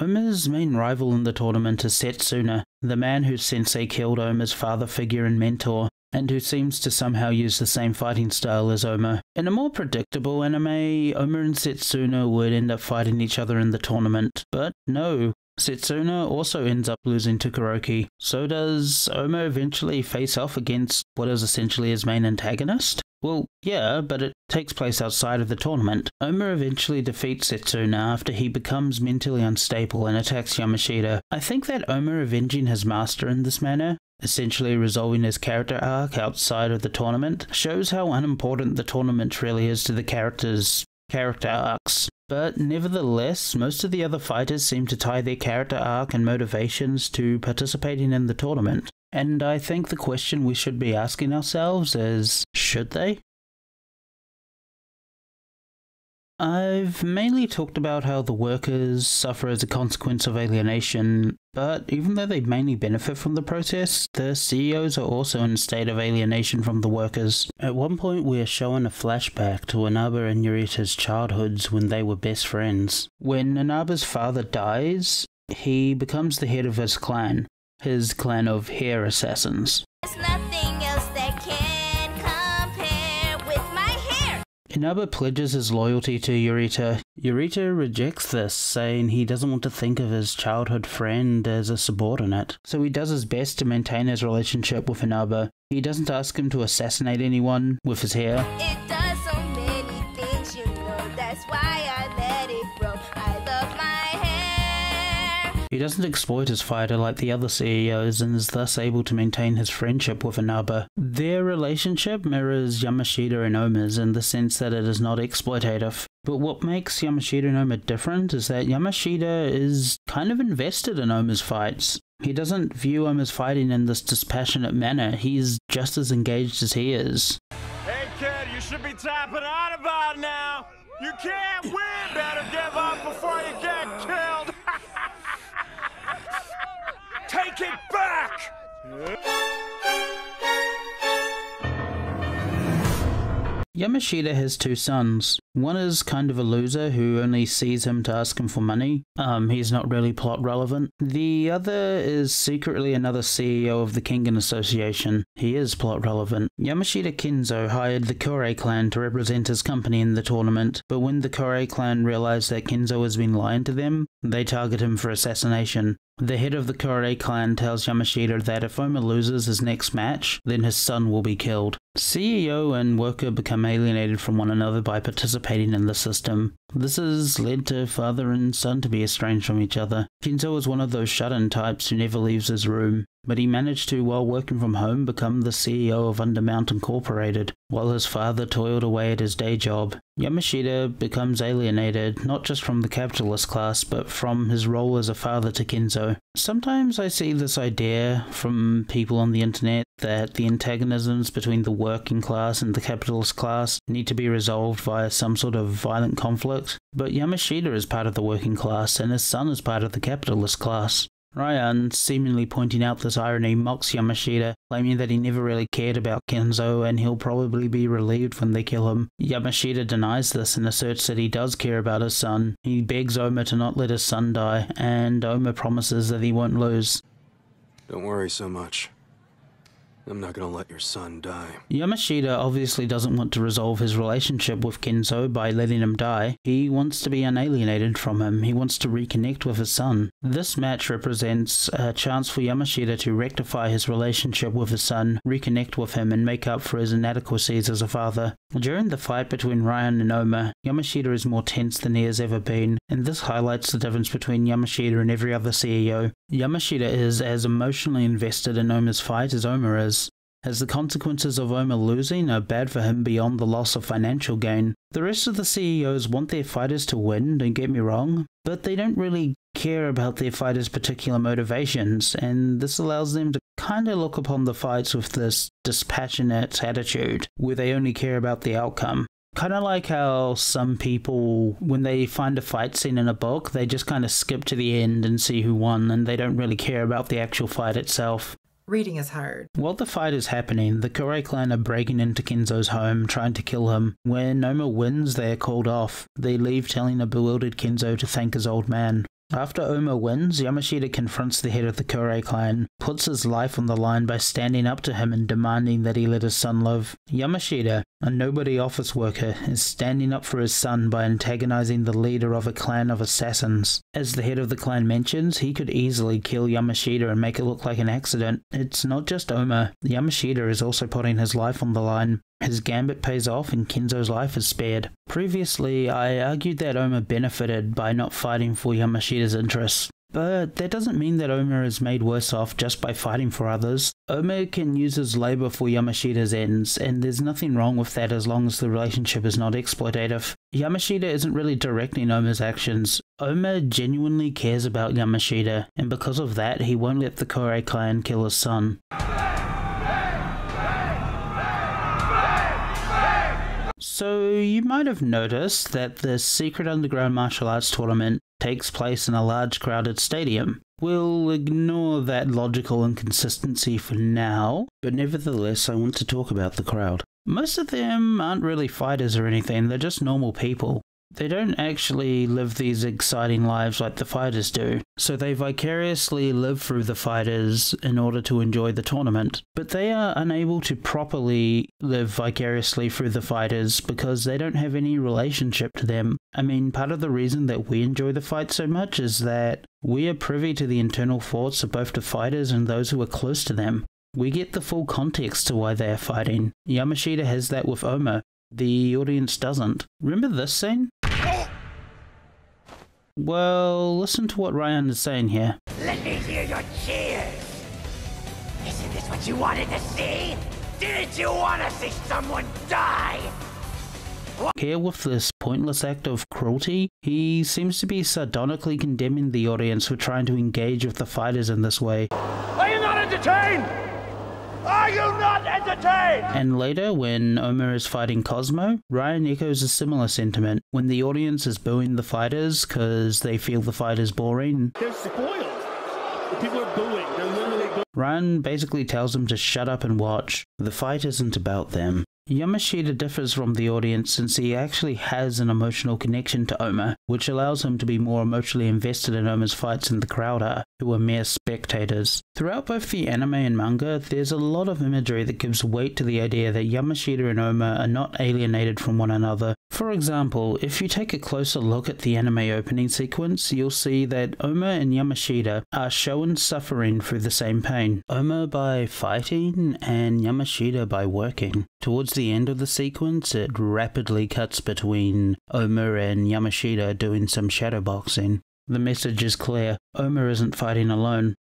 Oma's main rival in the tournament is Setsuna, the man whose sensei killed Oma's father figure and mentor, and who seems to somehow use the same fighting style as Oma. In a more predictable anime, Oma and Setsuna would end up fighting each other in the tournament, but no. Setsuna also ends up losing to Kuroki. So does Oma eventually face off against what is essentially his main antagonist? Well, yeah, but it takes place outside of the tournament. Oma eventually defeats Setsuna after he becomes mentally unstable and attacks Yamashita. I think that Oma avenging his master in this manner, essentially resolving his character arc outside of the tournament, shows how unimportant the tournament really is to the character's character arcs. But nevertheless, most of the other fighters seem to tie their character arc and motivations to participating in the tournament. And I think the question we should be asking ourselves is, should they? I've mainly talked about how the workers suffer as a consequence of alienation, but even though they mainly benefit from the process, the C E Os are also in a state of alienation from the workers. At one point we are shown a flashback to Inaba and Yurita's childhoods when they were best friends. When Inaba's father dies, he becomes the head of his clan, his clan of hair assassins. Inaba pledges his loyalty to Yurita. Yurita rejects this, saying he doesn't want to think of his childhood friend as a subordinate, so he does his best to maintain his relationship with Inaba. He doesn't ask him to assassinate anyone with his hair. It does so many things, you know, that's why I let it grow. I love my hair. He doesn't exploit his fighter like the other C E Os and is thus able to maintain his friendship with Inaba. Their relationship mirrors Yamashita and Oma's in the sense that it is not exploitative. But what makes Yamashita and Oma different is that Yamashita is kind of invested in Oma's fights. He doesn't view Oma's fighting in this dispassionate manner. He's just as engaged as he is. Hey kid, you should be tapping on about now. You can't win. Better give up before you get killed. Take it back. Yamashita has two sons. One is kind of a loser who only sees him to ask him for money. Um, he's not really plot relevant. The other is secretly another C E O of the Kengan Association. He is plot relevant. Yamashita Kenzo hired the Kure Clan to represent his company in the tournament, but when the Kure Clan realize that Kenzo has been lying to them, they target him for assassination. The head of the Kure Clan tells Yamashita that if Oma loses his next match, then his son will be killed. C E O and worker become alienated from one another by participating in the system. This has led to father and son to be estranged from each other. Kenzo is one of those shut-in types who never leaves his room. but he managed to, while working from home, become the C E O of Undermount Incorporated, while his father toiled away at his day job. Yamashita becomes alienated, not just from the capitalist class, but from his role as a father to Kenzo. Sometimes I see this idea from people on the internet that the antagonisms between the working class and the capitalist class need to be resolved via some sort of violent conflict, but Yamashita is part of the working class and his son is part of the capitalist class. Ryan, seemingly pointing out this irony, mocks Yamashita, claiming that he never really cared about Kenzo and he'll probably be relieved when they kill him. Yamashita denies this and asserts that he does care about his son. He begs Oma to not let his son die, and Oma promises that he won't lose. Don't worry so much. I'm not gonna let your son die. Yamashita obviously doesn't want to resolve his relationship with Kenzo by letting him die. He wants to be unalienated from him. He wants to reconnect with his son. This match represents a chance for Yamashita to rectify his relationship with his son, reconnect with him, and make up for his inadequacies as a father. During the fight between Ryan and Oma, Yamashita is more tense than he has ever been, and this highlights the difference between Yamashita and every other C E O. Yamashita is as emotionally invested in Oma's fight as Oma is, as the consequences of Oma losing are bad for him beyond the loss of financial gain. The rest of the C E Os want their fighters to win, don't get me wrong, but they don't really care about their fighters' particular motivations, and this allows them to kinda look upon the fights with this dispassionate attitude, where they only care about the outcome. Kinda like how some people, when they find a fight scene in a book, they just kinda skip to the end and see who won, and they don't really care about the actual fight itself. Reading is hard. While the fight is happening, the Kure clan are breaking into Kenzo's home, trying to kill him. When Oma wins, they are called off. They leave, telling a bewildered Kenzo to thank his old man. After Oma wins, Yamashita confronts the head of the Kure clan, puts his life on the line by standing up to him and demanding that he let his son live. Yamashita, a nobody office worker, is standing up for his son by antagonizing the leader of a clan of assassins. As the head of the clan mentions, he could easily kill Yamashita and make it look like an accident. It's not just Oma. Yamashita is also putting his life on the line. His gambit pays off and Kenzo's life is spared. Previously, I argued that Oma benefited by not fighting for Yamashita's interests, but that doesn't mean that Oma is made worse off just by fighting for others. Oma can use his labor for Yamashita's ends, and there's nothing wrong with that as long as the relationship is not exploitative. Yamashita isn't really directing Oma's actions. Oma genuinely cares about Yamashita, and because of that, he won't let the Kure clan kill his son. So you might have noticed that the secret underground martial arts tournament takes place in a large crowded stadium. We'll ignore that logical inconsistency for now, but nevertheless I want to talk about the crowd. Most of them aren't really fighters or anything, they're just normal people. They don't actually live these exciting lives like the fighters do, so they vicariously live through the fighters in order to enjoy the tournament. But they are unable to properly live vicariously through the fighters because they don't have any relationship to them. I mean, part of the reason that we enjoy the fight so much is that we are privy to the internal thoughts of both the fighters and those who are close to them. We get the full context to why they are fighting. Yamashita has that with Oma. The audience doesn't. Remember this scene? Well, listen to what Ryan is saying here. Let me hear your cheers! Isn't this what you wanted to see? Didn't you want to see someone die? What? Here with this pointless act of cruelty, he seems to be sardonically condemning the audience for trying to engage with the fighters in this way. Are you not entertained? Are you not entertained? And later, when Oma is fighting Cosmo, Ryan echoes a similar sentiment. When the audience is booing the fighters because they feel the fight is boring. They're spoiled. The people are booing. They're literally booing. Ryan basically tells them to shut up and watch. The fight isn't about them. Yamashita differs from the audience since he actually has an emotional connection to Oma, which allows him to be more emotionally invested in Oma's fights than the crowd are, who are mere spectators. Throughout both the anime and manga, there's a lot of imagery that gives weight to the idea that Yamashita and Oma are not alienated from one another. For example, if you take a closer look at the anime opening sequence, you'll see that Oma and Yamashita are shown suffering through the same pain. Oma by fighting, and Yamashita by working. Towards the end of the sequence, it rapidly cuts between Oma and Yamashita doing some shadowboxing. The message is clear, Oma isn't fighting alone.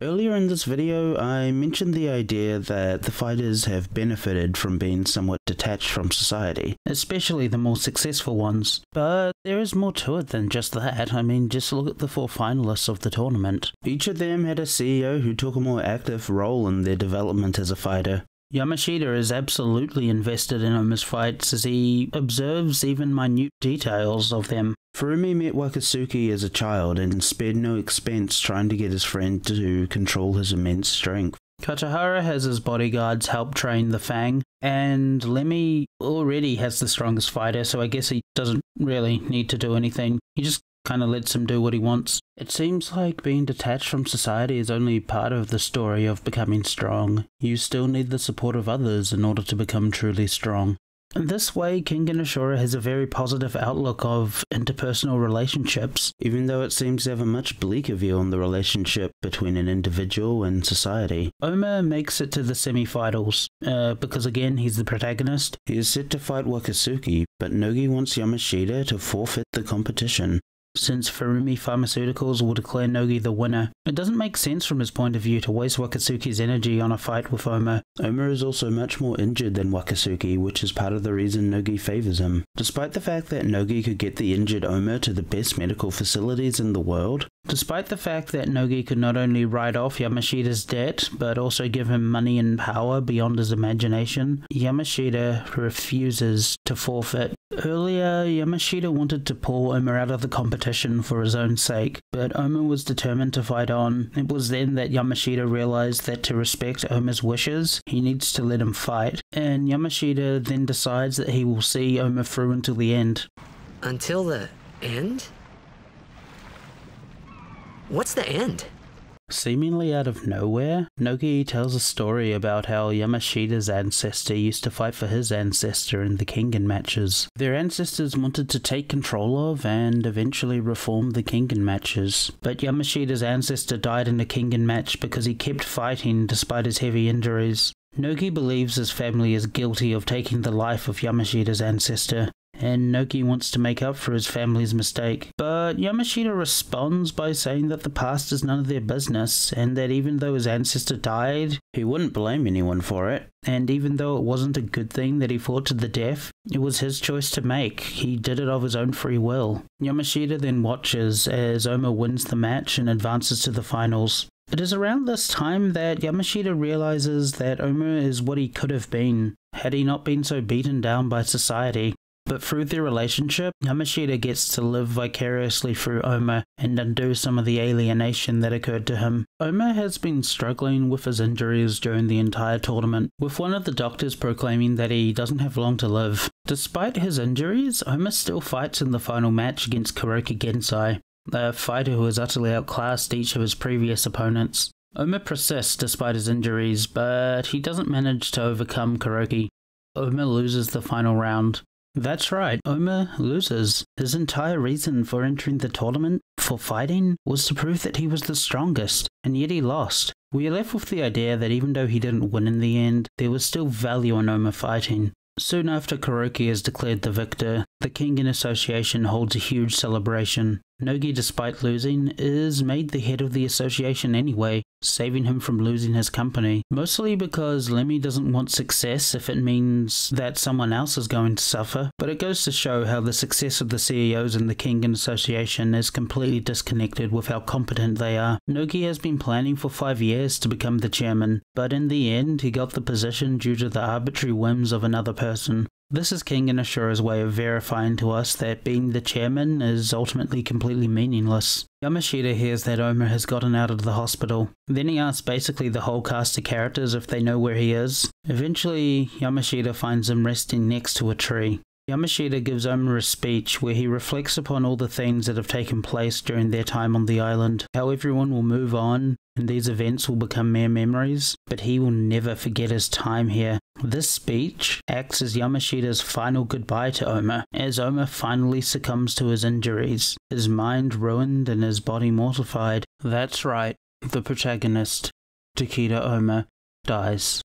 Earlier in this video, I mentioned the idea that the fighters have benefited from being somewhat detached from society, especially the more successful ones, but there is more to it than just that. I mean, just look at the four finalists of the tournament. Each of them had a C E O who took a more active role in their development as a fighter. Yamashita is absolutely invested in Oma's fights as he observes even minute details of them. Furumi met Wakatsuki as a child and spared no expense trying to get his friend to control his immense strength. Katahara has his bodyguards help train the Fang, and Lemmy already has the strongest fighter, so I guess he doesn't really need to do anything. He just kind of lets him do what he wants. It seems like being detached from society is only part of the story of becoming strong. You still need the support of others in order to become truly strong. In this way, Kengan Ashura has a very positive outlook of interpersonal relationships, even though it seems to have a much bleaker view on the relationship between an individual and society. Oma makes it to the semi-finals, uh, because again, he's the protagonist. He is set to fight Wakatsuki, but Nogi wants Yamashita to forfeit the competition, since Furumi Pharmaceuticals will declare Nogi the winner. It doesn't make sense from his point of view to waste Wakatsuki's energy on a fight with Oma. Oma is also much more injured than Wakatsuki, which is part of the reason Nogi favours him. Despite the fact that Nogi could get the injured Oma to the best medical facilities in the world, despite the fact that Nogi could not only write off Yamashita's debt, but also give him money and power beyond his imagination, Yamashita refuses to forfeit. Earlier, Yamashita wanted to pull Oma out of the competition for his own sake, but Oma was determined to fight on. It was then that Yamashita realized that to respect Oma's wishes, he needs to let him fight, and Yamashita then decides that he will see Oma through until the end. Until the end? What's the end? Seemingly out of nowhere, Nogi tells a story about how Yamashita's ancestor used to fight for his ancestor in the Kengan matches. Their ancestors wanted to take control of and eventually reform the Kengan matches, but Yamashita's ancestor died in a Kengan match because he kept fighting despite his heavy injuries. Nogi believes his family is guilty of taking the life of Yamashita's ancestor, and Nogi wants to make up for his family's mistake. But Yamashita responds by saying that the past is none of their business, and that even though his ancestor died, he wouldn't blame anyone for it. And even though it wasn't a good thing that he fought to the death, it was his choice to make. He did it of his own free will. Yamashita then watches as Oma wins the match and advances to the finals. It is around this time that Yamashita realizes that Oma is what he could have been, had he not been so beaten down by society. But through their relationship, Yamashita gets to live vicariously through Oma and undo some of the alienation that occurred to him. Oma has been struggling with his injuries during the entire tournament, with one of the doctors proclaiming that he doesn't have long to live. Despite his injuries, Oma still fights in the final match against Kuroki Gensai, a fighter who has utterly outclassed each of his previous opponents. Oma persists despite his injuries, but he doesn't manage to overcome Kuroki. Oma loses the final round. That's right, Oma loses. His entire reason for entering the tournament, for fighting, was to prove that he was the strongest, and yet he lost. We are left with the idea that even though he didn't win in the end, there was still value in Oma fighting. Soon after Kuroki is declared the victor, the Kengan Association holds a huge celebration. Nogi, despite losing, is made the head of the association anyway, saving him from losing his company, mostly because Lemmy doesn't want success if it means that someone else is going to suffer, but it goes to show how the success of the C E Os in the Kengan Association is completely disconnected with how competent they are. Nogi has been planning for five years to become the chairman, but in the end he got the position due to the arbitrary whims of another person. This is Kengan Ashura's way of verifying to us that being the chairman is ultimately completely meaningless. Yamashita hears that Oma has gotten out of the hospital. Then he asks basically the whole cast of characters if they know where he is. Eventually, Yamashita finds him resting next to a tree. Yamashita gives Oma a speech where he reflects upon all the things that have taken place during their time on the island, how everyone will move on, and these events will become mere memories, but he will never forget his time here. This speech acts as Yamashita's final goodbye to Oma, as Oma finally succumbs to his injuries, his mind ruined and his body mortified. That's right, the protagonist, Takeda Oma, dies.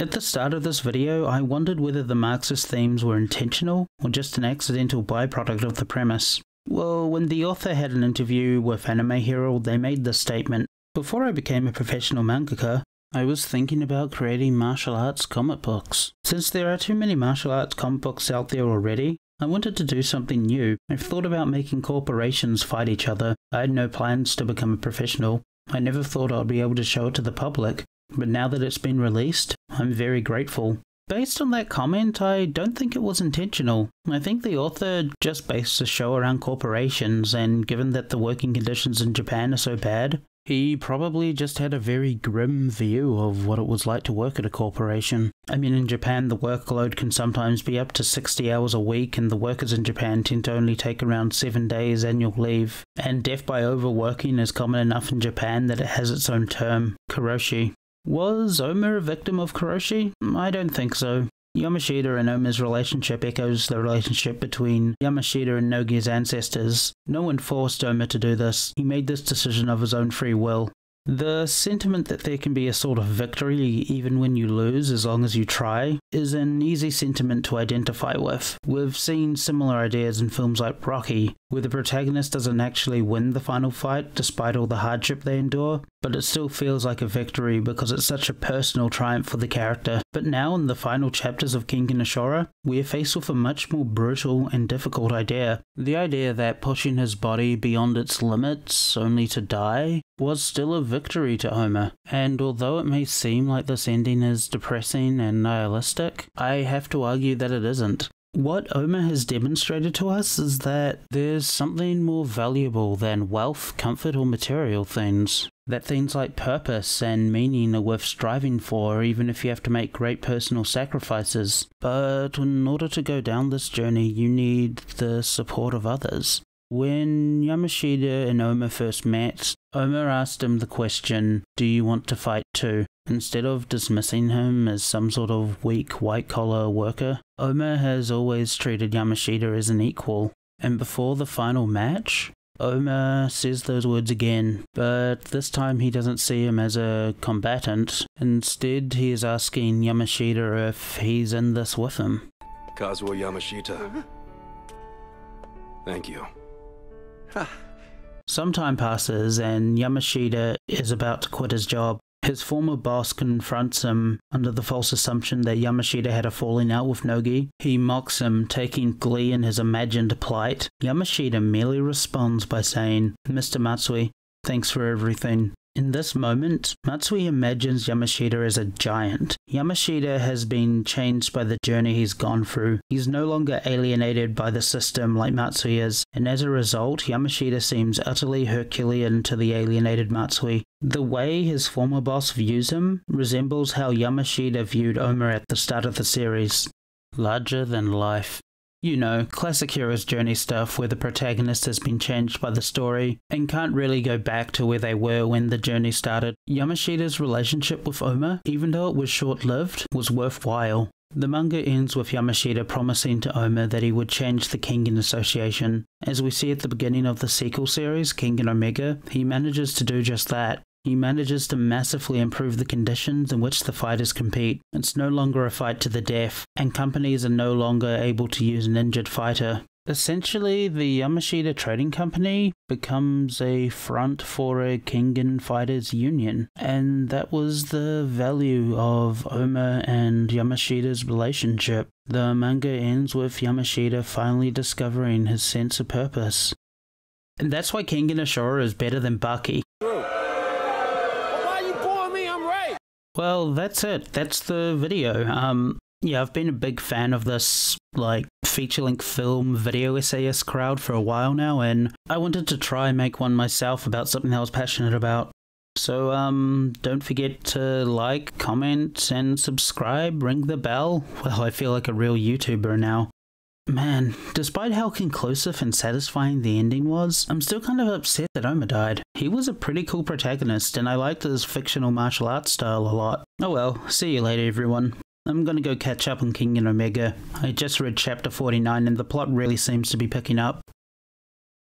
At the start of this video, I wondered whether the Marxist themes were intentional or just an accidental byproduct of the premise. Well, when the author had an interview with Anime Herald, they made this statement. Before I became a professional mangaka, I was thinking about creating martial arts comic books. Since there are too many martial arts comic books out there already, I wanted to do something new. I've thought about making corporations fight each other. I had no plans to become a professional. I never thought I'd be able to show it to the public, but now that it's been released, I'm very grateful. Based on that comment, I don't think it was intentional. I think the author just based the show around corporations, and given that the working conditions in Japan are so bad, he probably just had a very grim view of what it was like to work at a corporation. I mean, in Japan the workload can sometimes be up to sixty hours a week, and the workers in Japan tend to only take around seven days annual leave, and death by overworking is common enough in Japan that it has its own term, karoshi. Was Omer a victim of karoshi? I don't think so. Yamashita and Omer's relationship echoes the relationship between Yamashita and Nogi's ancestors. No one forced Omer to do this. He made this decision of his own free will. The sentiment that there can be a sort of victory even when you lose as long as you try is an easy sentiment to identify with. We've seen similar ideas in films like Rocky, where the protagonist doesn't actually win the final fight despite all the hardship they endure, but it still feels like a victory because it's such a personal triumph for the character. But now in the final chapters of Kengan Ashura, we are faced with a much more brutal and difficult idea. The idea that pushing his body beyond its limits only to die was still a victory to Omer. And although it may seem like this ending is depressing and nihilistic, I have to argue that it isn't. What Omer has demonstrated to us is that there's something more valuable than wealth, comfort, or material things. That things like purpose and meaning are worth striving for, even if you have to make great personal sacrifices. But in order to go down this journey, you need the support of others. When Yamashita and Omer first met, Omer asked him the question, "Do you want to fight too?" Instead of dismissing him as some sort of weak white-collar worker, Omer has always treated Yamashita as an equal, and before the final match, Omer says those words again, but this time he doesn't see him as a combatant. Instead, he is asking Yamashita if he's in this with him. Kazuo Yamashita. Thank you. Some time passes, and Yamashita is about to quit his job. His former boss confronts him under the false assumption that Yamashita had a falling out with Nogi. He mocks him, taking glee in his imagined plight. Yamashita merely responds by saying, "Mister Matsui, thanks for everything." In this moment, Matsui imagines Yamashita as a giant. Yamashita has been changed by the journey he's gone through. He's no longer alienated by the system like Matsui is, and as a result, Yamashita seems utterly Herculean to the alienated Matsui. The way his former boss views him resembles how Yamashita viewed Omer at the start of the series. Larger than life. You know, classic hero's journey stuff where the protagonist has been changed by the story and can't really go back to where they were when the journey started. Yamashita's relationship with Omer, even though it was short-lived, was worthwhile. The manga ends with Yamashita promising to Omer that he would change the Kengan Association. As we see at the beginning of the sequel series, Kengan Omega, he manages to do just that. He manages to massively improve the conditions in which the fighters compete. It's no longer a fight to the death, and companies are no longer able to use an injured fighter. Essentially, the Yamashita Trading Company becomes a front for a Kengan Fighters Union, and that was the value of Omer and Yamashita's relationship. The manga ends with Yamashita finally discovering his sense of purpose. And that's why Kengan Ashura is better than Baki. Well, that's it. That's the video. Um, yeah, I've been a big fan of this, like, feature-length film video essayist crowd for a while now, and I wanted to try and make one myself about something I was passionate about. So, um, don't forget to like, comment, and subscribe, ring the bell. Well, I feel like a real YouTuber now. Man, despite how conclusive and satisfying the ending was, I'm still kind of upset that Omer died. He was a pretty cool protagonist, and I liked his fictional martial arts style a lot. Oh well, see you later everyone. I'm gonna go catch up on Kengan Omega. I just read chapter forty-nine and the plot really seems to be picking up.